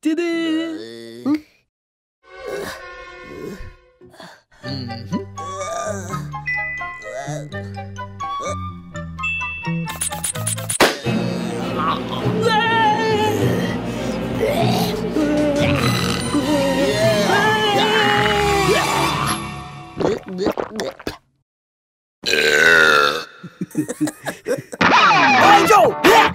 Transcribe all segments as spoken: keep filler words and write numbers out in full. Ta-da! Mm-hmm. Angel! Oh!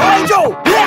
Angel!